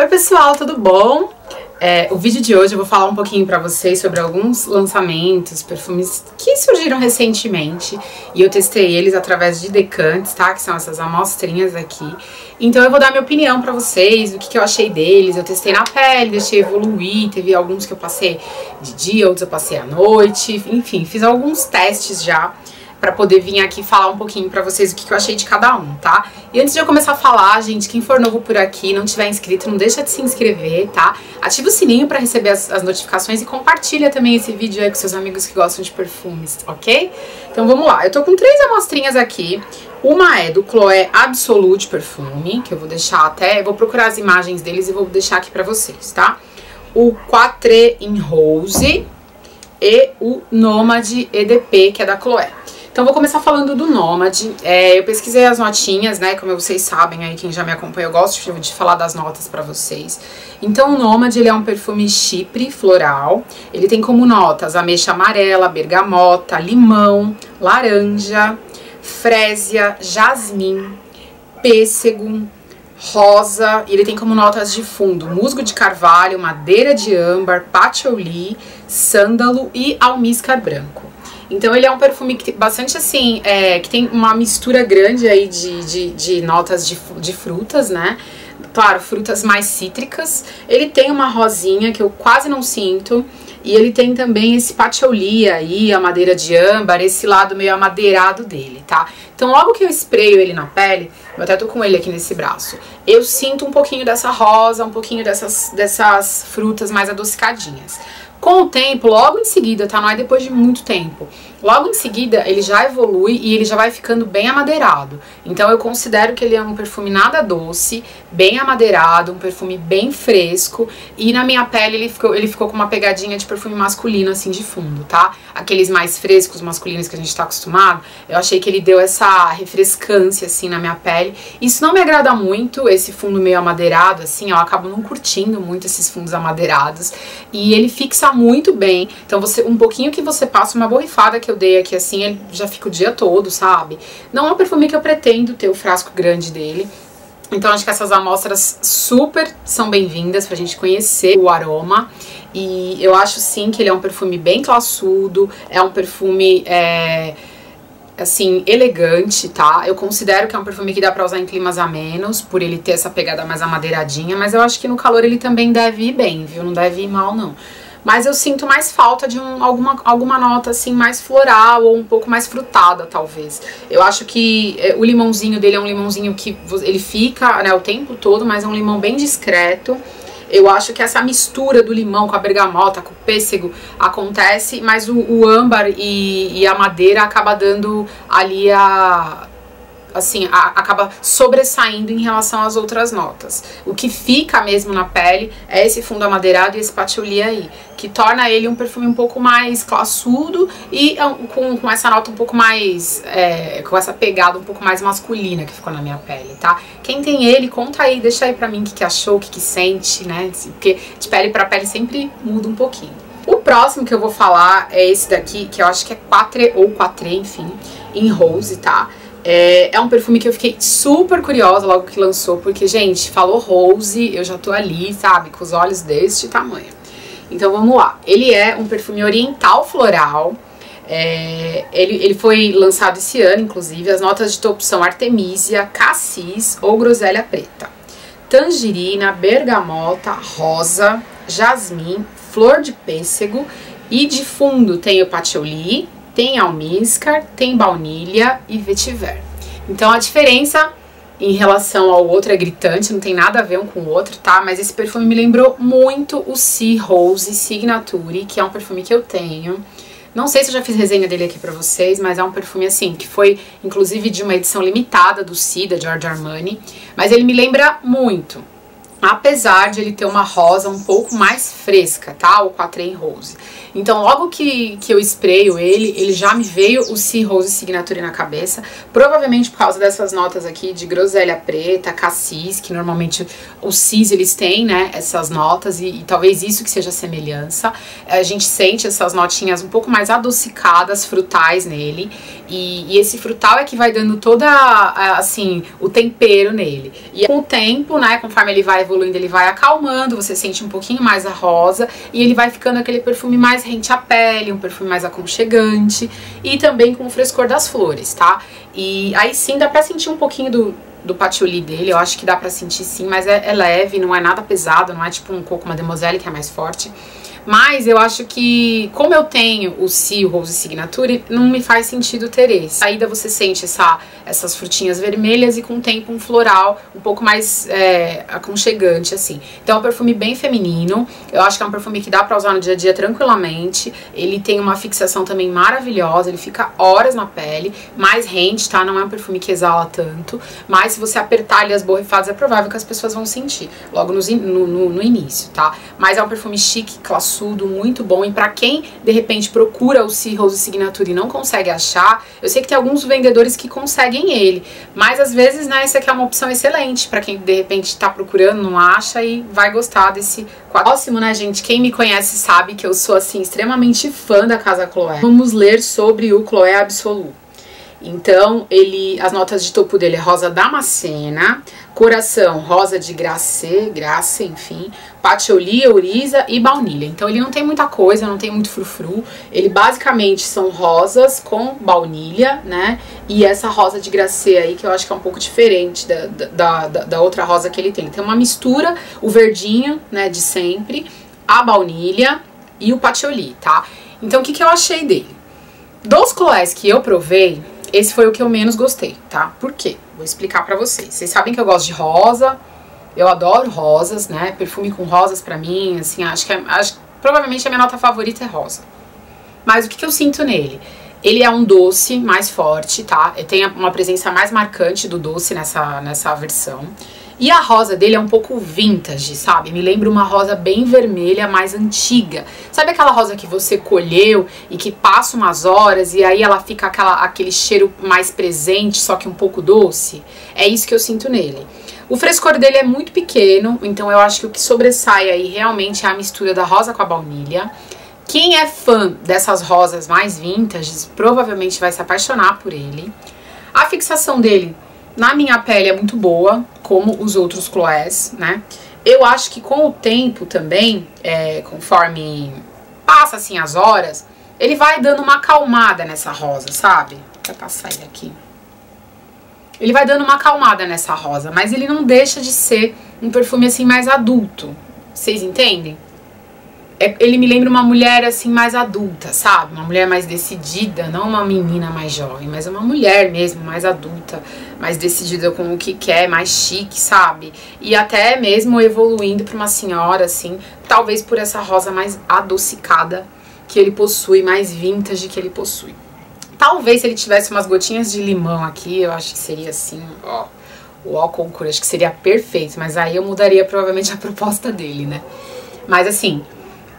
Oi pessoal, tudo bom? O vídeo de hoje eu vou falar um pouquinho pra vocês sobre alguns lançamentos, perfumes que surgiram recentemente e eu testei eles através de decantes, tá? Que são essas amostrinhas aqui. Então eu vou dar minha opinião pra vocês, o que eu achei deles. Eu testei na pele, deixei evoluir, teve alguns que eu passei de dia, outros eu passei à noite, enfim, fiz alguns testes já pra poder vir aqui falar um pouquinho pra vocês o que eu achei de cada um, tá? E antes de eu começar a falar, gente, quem for novo por aqui, não tiver inscrito, não deixa de se inscrever, tá? Ativa o sininho pra receber as notificações e compartilha também esse vídeo aí com seus amigos que gostam de perfumes, ok? Então vamos lá, eu tô com 3 amostrinhas aqui. Uma é do Chloé Absolu de perfume, que eu vou deixar até... Eu vou procurar as imagens deles e vou deixar aqui pra vocês, tá? O Quatre en Rose e o Nomade EDP, que é da Chloé. Então vou começar falando do Nomade. Eu pesquisei as notinhas, né, como vocês sabem, aí quem já me acompanha, eu gosto de falar das notas pra vocês. Então o Nomade, ele é um perfume chipre floral, ele tem como notas ameixa amarela, bergamota, limão, laranja, frésia, jasmim, pêssego, rosa, e ele tem como notas de fundo musgo de carvalho, madeira de âmbar, patchouli, sândalo e almíscar branco. Então ele é um perfume que tem bastante assim, que tem uma mistura grande aí de notas de frutas, né? Claro, frutas mais cítricas. Ele tem uma rosinha que eu quase não sinto. E ele tem também esse patchouli aí, a madeira de âmbar, esse lado meio amadeirado dele, tá? Então logo que eu espreio ele na pele, eu até tô com ele aqui nesse braço, eu sinto um pouquinho dessa rosa, um pouquinho dessas frutas mais adocicadinhas. Com o tempo, logo em seguida, tá? Não é depois de muito tempo. Logo em seguida, ele já evolui e ele já vai ficando bem amadeirado. Então, eu considero que ele é um perfume nada doce, bem amadeirado, um perfume bem fresco. E na minha pele, ele ficou com uma pegadinha de perfume masculino, assim, de fundo, tá? Aqueles mais frescos, masculinos que a gente tá acostumado. Eu achei que ele deu essa refrescância, assim, na minha pele. Isso não me agrada muito, esse fundo meio amadeirado, assim, ó. Eu acabo não curtindo muito esses fundos amadeirados. E ele fixa muito bem, então você, um pouquinho que você passa, uma borrifada que eu dei aqui assim, ele já fica o dia todo, sabe? Não é um perfume que eu pretendo ter o frasco grande dele, então acho que essas amostras super são bem-vindas pra gente conhecer o aroma. E eu acho sim que ele é um perfume bem classudo, é um perfume assim, elegante, tá? Eu considero que é um perfume que dá pra usar em climas amenos, por ele ter essa pegada mais amadeiradinha, mas eu acho que no calor ele também deve ir bem, viu? Não deve ir mal, não. Mas eu sinto mais falta de alguma nota assim mais floral ou um pouco mais frutada, talvez. Eu acho que o limãozinho dele é um limãozinho que ele fica, né, o tempo todo, mas é um limão bem discreto. Eu acho que essa mistura do limão com a bergamota, com o pêssego, acontece, mas o âmbar e a madeira acaba dando ali acaba sobressaindo em relação às outras notas. O que fica mesmo na pele é esse fundo amadeirado e esse patchouli aí, que torna ele um perfume um pouco mais classudo e com essa nota um pouco mais... com essa pegada um pouco mais masculina que ficou na minha pele, tá? Quem tem ele, conta aí, deixa aí pra mim o que achou, o que sente, né? Porque de pele pra pele sempre muda um pouquinho. O próximo que eu vou falar é esse daqui, que eu acho que é Quatre ou Quatre, enfim, em Rose, tá? É um perfume que eu fiquei super curiosa logo que lançou, porque, gente, falou Rose, eu já tô ali, sabe, com os olhos deste tamanho. Então vamos lá. Ele é um perfume oriental floral, ele foi lançado esse ano, inclusive. As notas de topo são artemisia, cassis ou groselha preta, tangerina, bergamota, rosa, jasmim, flor de pêssego e de fundo tem o patchouli, tem almíscar, tem baunilha e vetiver. Então a diferença em relação ao outro é gritante, não tem nada a ver um com o outro, tá? Mas esse perfume me lembrou muito o Si Rose Signature, que é um perfume que eu tenho. Não sei se eu já fiz resenha dele aqui pra vocês, mas é um perfume assim, que foi inclusive de uma edição limitada do Si, da Giorgio Armani. Mas ele me lembra muito, apesar de ele ter uma rosa um pouco mais fresca, tá? O Quatre en Rose. Então, logo que eu espreio ele já me veio o Si Rose Signature na cabeça, provavelmente por causa dessas notas aqui de groselha preta, cassis, que normalmente os cis, eles têm, né, essas notas, e talvez isso que seja a semelhança. A gente sente essas notinhas um pouco mais adocicadas, frutais nele, e esse frutal é que vai dando toda, assim, o tempero nele. E com o tempo, né, conforme ele vai evoluindo, ele vai acalmando, você sente um pouquinho mais a rosa e ele vai ficando aquele perfume mais rente à pele, um perfume mais aconchegante e também com o frescor das flores, tá? E aí sim dá pra sentir um pouquinho do patchouli dele, eu acho que dá pra sentir sim, mas é leve, não é nada pesado, não é tipo um coco mademoiselle que é mais forte. Mas eu acho que, como eu tenho o Si Rose Signature, não me faz sentido ter esse. Ainda você sente essas frutinhas vermelhas e com o tempo um floral um pouco mais aconchegante, assim. Então é um perfume bem feminino, eu acho que é um perfume que dá pra usar no dia a dia tranquilamente. Ele tem uma fixação também maravilhosa, ele fica horas na pele, mais rente, tá? Não é um perfume que exala tanto, mas se você apertar ali as borrifadas é provável que as pessoas vão sentir, logo no início, tá? Mas é um perfume chique, classudo, muito bom, e pra quem de repente procura o Si Rose Signature e não consegue achar, eu sei que tem alguns vendedores que conseguem ele, mas às vezes, né, essa aqui é uma opção excelente pra quem de repente tá procurando, não acha e vai gostar desse quadro. Próximo, né, gente, quem me conhece sabe que eu sou, assim, extremamente fã da casa Chloé. Vamos ler sobre o Chloé Absolu. Então, as notas de topo dele é rosa damascena, coração rosa de graça, enfim, patchouli, ouriza e baunilha. Então ele não tem muita coisa, não tem muito frufru, ele basicamente são rosas com baunilha, né, e essa rosa de graça aí que eu acho que é um pouco diferente da outra rosa que ele tem. Tem uma mistura, o verdinho, né, de sempre, a baunilha e o patchouli, tá? Então o que eu achei dele? Dos Chloés que eu provei, esse foi o que eu menos gostei, tá? Por quê? Vou explicar pra vocês. Vocês sabem que eu gosto de rosa, eu adoro rosas, né? Perfume com rosas pra mim, assim, provavelmente a minha nota favorita é rosa. Mas o que eu sinto nele? Ele é um doce mais forte, tá? Ele tem uma presença mais marcante do doce nessa versão. E a rosa dele é um pouco vintage, sabe? Me lembra uma rosa bem vermelha, mais antiga. Sabe aquela rosa que você colheu e que passa umas horas e aí ela fica aquele cheiro mais presente, só que um pouco doce? É isso que eu sinto nele. O frescor dele é muito pequeno, então eu acho que o que sobressai aí realmente é a mistura da rosa com a baunilha. Quem é fã dessas rosas mais vintage provavelmente vai se apaixonar por ele. A fixação dele na minha pele é muito boa, como os outros Chloés, né? Eu acho que com o tempo também, conforme passa assim as horas, ele vai dando uma acalmada nessa rosa, sabe? Deixa eu passar ele aqui. Ele vai dando uma acalmada nessa rosa, mas ele não deixa de ser um perfume assim mais adulto. Vocês entendem? Ele me lembra uma mulher assim mais adulta, sabe? Uma mulher mais decidida, não uma menina mais jovem, mas uma mulher mesmo, mais adulta, mais decidida com o que quer, mais chique, sabe? E até mesmo evoluindo para uma senhora, assim, talvez por essa rosa mais adocicada que ele possui, mais vintage que ele possui. Talvez se ele tivesse umas gotinhas de limão aqui, eu acho que seria assim, ó, o ó concurso, acho que seria perfeito, mas aí eu mudaria provavelmente a proposta dele, né? Mas assim...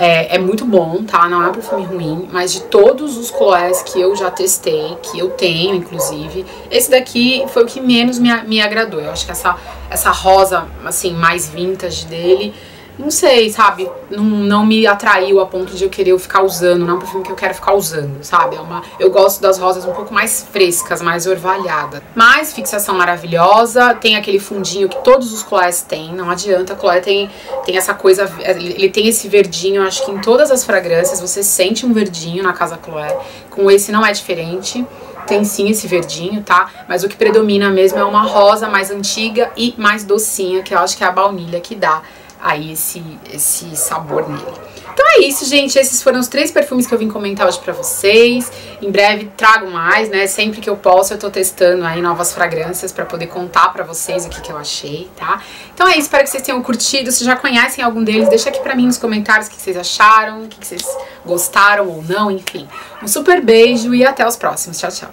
É muito bom, tá? Não é um perfume ruim, mas de todos os Chloés que eu já testei, que eu tenho, inclusive, esse daqui foi o que menos me agradou. Eu acho que essa rosa, assim, mais vintage dele, não sei, sabe? Não me atraiu a ponto de eu querer ficar usando, não é um perfume que eu quero ficar usando, sabe? Eu gosto das rosas um pouco mais frescas, mais orvalhadas. Mas fixação maravilhosa, tem aquele fundinho que todos os Chloés têm, não adianta. A Chloé tem essa coisa, ele tem esse verdinho, acho que em todas as fragrâncias você sente um verdinho na casa Chloé. Com esse não é diferente, tem sim esse verdinho, tá? Mas o que predomina mesmo é uma rosa mais antiga e mais docinha, que eu acho que é a baunilha que dá aí esse sabor nele. Então é isso, gente. Esses foram os 3 perfumes que eu vim comentar hoje pra vocês. Em breve trago mais, né? Sempre que eu posso, eu tô testando aí novas fragrâncias pra poder contar pra vocês o que eu achei, tá? Então é isso. Espero que vocês tenham curtido. Se já conhecem algum deles, deixa aqui pra mim nos comentários o que vocês acharam, o que vocês gostaram ou não, enfim. Um super beijo e até os próximos. Tchau, tchau.